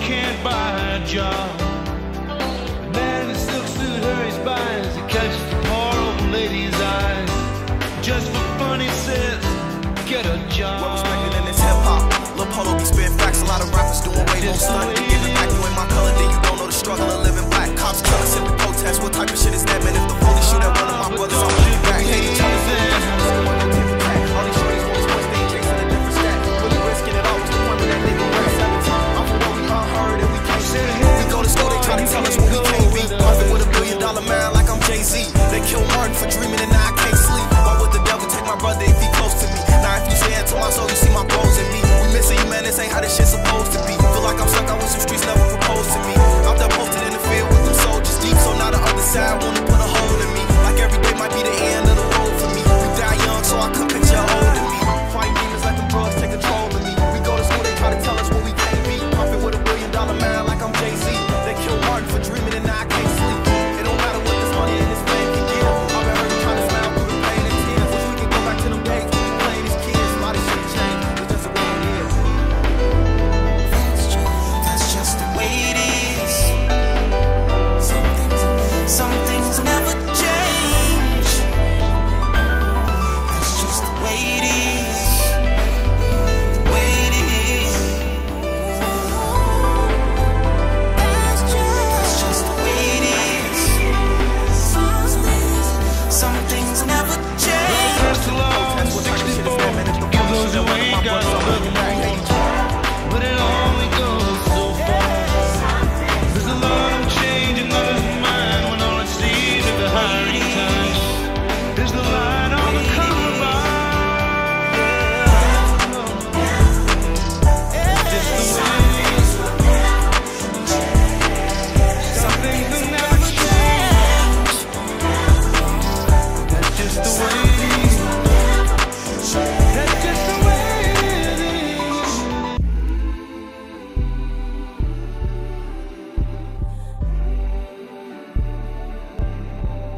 can't buy a job. The man in the silk suit hurries by as he catches the poor old lady's eyes. Just for fun, he says, get a job. Well respected in this hip hop. Lil Polo be spitting facts. A lot of rappers doing way more stunt. Give it back, you ain't my color, then you don't know the struggle of living black. Cops kill us in the protest. What type of shit is that, man? If the police shoot at one of my brothers, I'm gonna back. Hey, each other's ass. They kill Martin for dreaming and now I can't sleep. Why would the devil take my brother if he close to me? Now if you say it to my soul, you see my bros in me. We missing you, man, this ain't how this shit's supposed to be. Feel like I'm stuck, I wish some streets never proposed to me. I'm done posted in the field with them soldiers deep. So now the other side wanna put a hole in me. Like every day might be the end of the road for me. We die young, so I couldn't picture old in me. Fighting demons like them drugs take control of me. We go to school, they try to tell us what we can't be. Pumping with $1 billion man like I'm Jay-Z. They kill Martin for dreaming and now I can't sleep.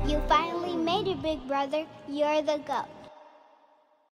You finally made it, big brother. You're the GOAT.